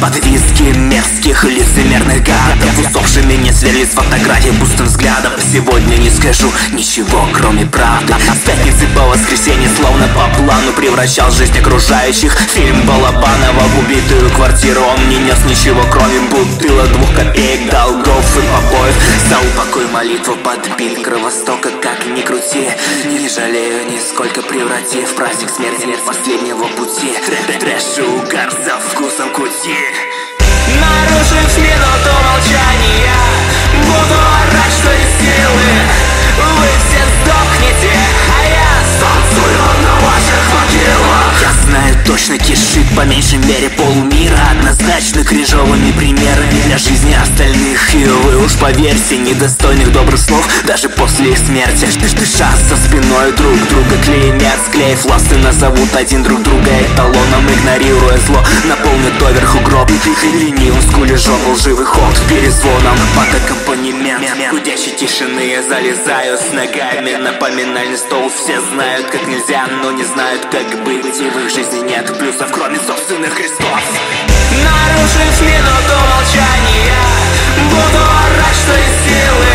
Под виски мерзких лицемерных гадов усопшими не свели с фотографий пустым взглядом. Сегодня не скажу ничего, кроме правды. С пятницы по воскресенье словно по плану превращал жизнь окружающих фильм Балабанова в убитую квартиру. Он не нес ничего, кроме бутылок, 2 копеек, долгов и побоев. За упокой молитву под биль Кровостока, как ни крути, не жалею нисколько, превратив в праздник смерти лет последнего пути. Трэш и угар за вкусом кути. Нарушив минуту молчания, буду орать, что из силы. Вы все сдохнете, а я станцую на ваших могилах. Я знаю точно, кишит по меньшей мере полмира однозначно кринжовыми примерами для жизни остальных. И вы уж поверьте, недостойных добрых слов даже после их смерти. Дыша со спиной друг друга клеймят, склеив ласты, назовут один друг друга эталоном, игнорируя зло. Наполнят доверху гроб лениным скулежом лживых ход перезвоном под аккомпанемент гудящей тишины. Я залезаю с ногами на поминальный стол. Все знают, как нельзя, но не знают, как быть. И в их жизни нет плюсов, кроме собственных крестов. Нарушив минуту молчания, буду орать, что из силы.